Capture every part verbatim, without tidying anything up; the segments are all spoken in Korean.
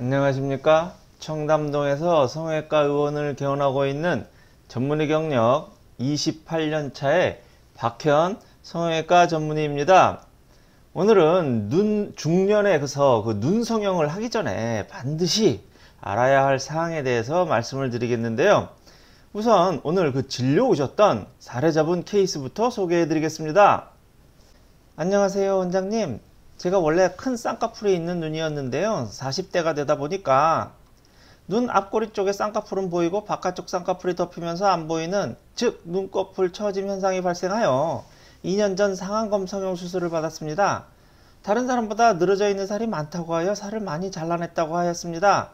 안녕하십니까. 청담동에서 성형외과 의원을 개원하고 있는 전문의 경력 이십팔 년 차의 박현 성형외과 전문의입니다. 오늘은 눈 중년에 가서 그 눈 성형을 하기 전에 반드시 알아야 할 사항에 대해서 말씀을 드리겠는데요. 우선 오늘 그 진료 오셨던 사례자분 케이스부터 소개해 드리겠습니다. 안녕하세요 원장님. 제가 원래 큰 쌍꺼풀이 있는 눈이었는데요, 사십 대가 되다 보니까 눈 앞꼬리 쪽에 쌍꺼풀은 보이고 바깥쪽 쌍꺼풀이 덮이면서 안 보이는, 즉 눈꺼풀 처짐 현상이 발생하여 이 년 전 상안검 성형 수술을 받았습니다. 다른 사람보다 늘어져 있는 살이 많다고 하여 살을 많이 잘라냈다고 하였습니다.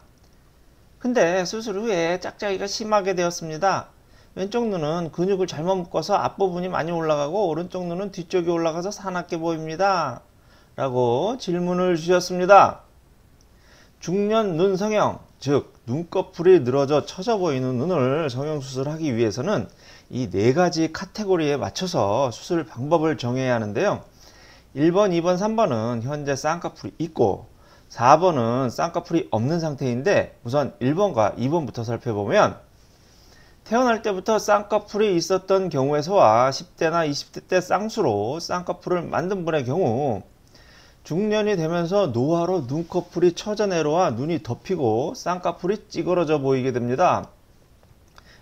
근데 수술 후에 짝짝이가 심하게 되었습니다. 왼쪽 눈은 근육을 잘못 묶어서 앞부분이 많이 올라가고 오른쪽 눈은 뒤쪽이 올라가서 사납게 보입니다. 라고 질문을 주셨습니다. 중년 눈 성형, 즉 눈꺼풀이 늘어져 처져 보이는 눈을 성형수술하기 위해서는 이 네 가지 카테고리에 맞춰서 수술 방법을 정해야 하는데요. 일 번, 이 번, 삼 번은 현재 쌍꺼풀이 있고 사 번은 쌍꺼풀이 없는 상태인데, 우선 일 번과 이 번부터 살펴보면, 태어날 때부터 쌍꺼풀이 있었던 경우에서와 십 대나 이십 대 때 쌍수로 쌍꺼풀을 만든 분의 경우, 중년이 되면서 노화로 눈꺼풀이 처져 내려와 눈이 덮이고 쌍꺼풀이 찌그러져 보이게 됩니다.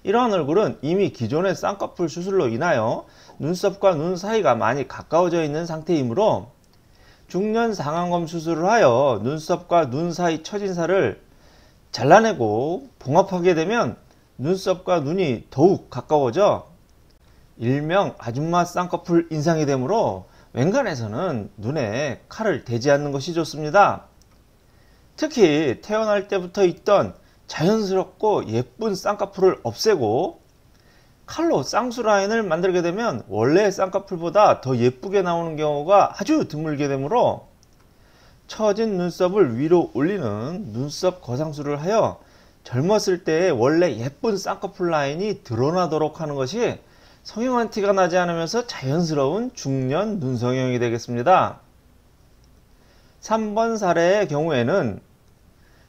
이러한 얼굴은 이미 기존의 쌍꺼풀 수술로 인하여 눈썹과 눈 사이가 많이 가까워져 있는 상태이므로 중년 상안검 수술을 하여 눈썹과 눈 사이 처진 살을 잘라내고 봉합하게 되면 눈썹과 눈이 더욱 가까워져 일명 아줌마 쌍꺼풀 인상이 되므로 웬간에서는 눈에 칼을 대지 않는 것이 좋습니다. 특히 태어날 때부터 있던 자연스럽고 예쁜 쌍꺼풀을 없애고 칼로 쌍수 라인을 만들게 되면 원래의 쌍꺼풀보다 더 예쁘게 나오는 경우가 아주 드물게 되므로 처진 눈썹을 위로 올리는 눈썹 거상술을 하여 젊었을 때의 원래 예쁜 쌍꺼풀 라인이 드러나도록 하는 것이 성형한 티가 나지 않으면서 자연스러운 중년 눈성형이 되겠습니다. 삼 번 사례의 경우에는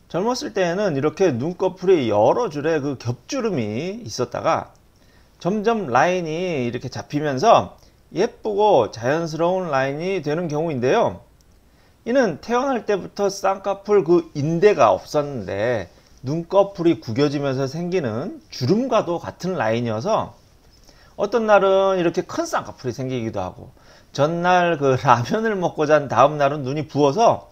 젊었을 때에는 이렇게 눈꺼풀이 여러 줄의 그 겹주름이 있었다가 점점 라인이 이렇게 잡히면서 예쁘고 자연스러운 라인이 되는 경우인데요. 이는 태어날 때부터 쌍꺼풀 그 인대가 없었는데 눈꺼풀이 구겨지면서 생기는 주름과도 같은 라인이어서 어떤 날은 이렇게 큰 쌍꺼풀이 생기기도 하고, 전날 그 라면을 먹고 잔 다음 날은 눈이 부어서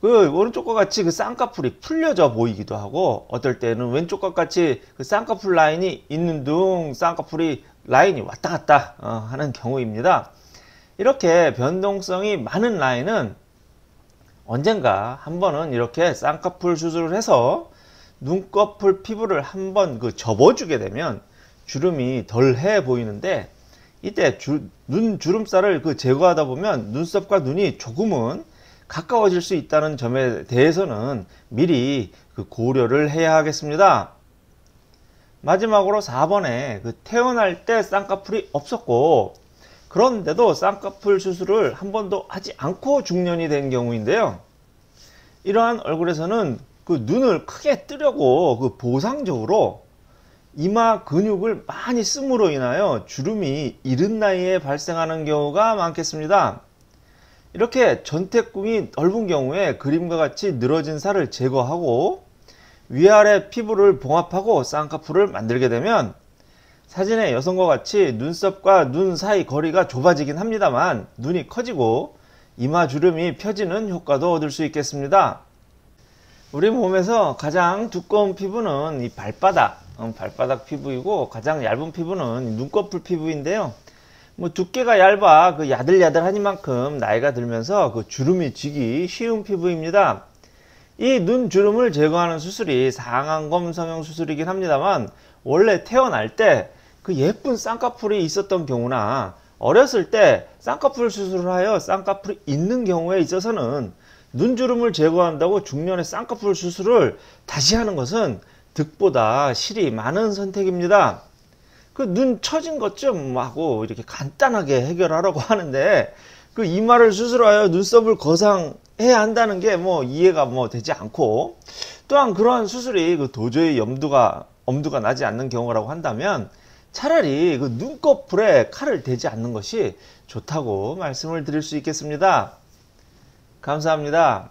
그 오른쪽과 같이 그 쌍꺼풀이 풀려져 보이기도 하고, 어떨 때는 왼쪽과 같이 그 쌍꺼풀 라인이 있는 둥 쌍꺼풀이 라인이 왔다 갔다 하는 경우입니다. 이렇게 변동성이 많은 라인은 언젠가 한 번은 이렇게 쌍꺼풀 수술을 해서 눈꺼풀 피부를 한번 그 접어주게 되면 주름이 덜해 보이는데, 이때 주, 눈 주름살을 그 제거하다 보면 눈썹과 눈이 조금은 가까워질 수 있다는 점에 대해서는 미리 그 고려를 해야 하겠습니다. 마지막으로 사 번에 그 태어날 때 쌍꺼풀이 없었고 그런데도 쌍꺼풀 수술을 한 번도 하지 않고 중년이 된 경우인데요. 이러한 얼굴에서는 그 눈을 크게 뜨려고 그 보상적으로 이마 근육을 많이 씀으로 인하여 주름이 이른 나이에 발생하는 경우가 많겠습니다. 이렇게 전태궁이 넓은 경우에 그림과 같이 늘어진 살을 제거하고 위아래 피부를 봉합하고 쌍꺼풀을 만들게 되면 사진의 여성과 같이 눈썹과 눈 사이 거리가 좁아지긴 합니다만 눈이 커지고 이마 주름이 펴지는 효과도 얻을 수 있겠습니다. 우리 몸에서 가장 두꺼운 피부는 이 발바닥, 발바닥 피부이고 가장 얇은 피부는 눈꺼풀 피부인데요. 뭐 두께가 얇아 그 야들야들하니만큼 나이가 들면서 그 주름이 지기 쉬운 피부입니다. 이 눈 주름을 제거하는 수술이 상안검 성형 수술이긴 합니다만, 원래 태어날 때 그 예쁜 쌍꺼풀이 있었던 경우나 어렸을 때 쌍꺼풀 수술을 하여 쌍꺼풀이 있는 경우에 있어서는 눈주름을 제거한다고 중년의 쌍꺼풀 수술을 다시 하는 것은 득보다 실이 많은 선택입니다. 그 눈 처진 것 좀 하고 이렇게 간단하게 해결하라고 하는데, 그 이마를 수술하여 눈썹을 거상 해야 한다는 게 뭐 이해가 뭐 되지 않고, 또한 그런 수술이 그 도저히 염두가 엄두가 나지 않는 경우라고 한다면 차라리 그 눈꺼풀에 칼을 대지 않는 것이 좋다고 말씀을 드릴 수 있겠습니다. 감사합니다.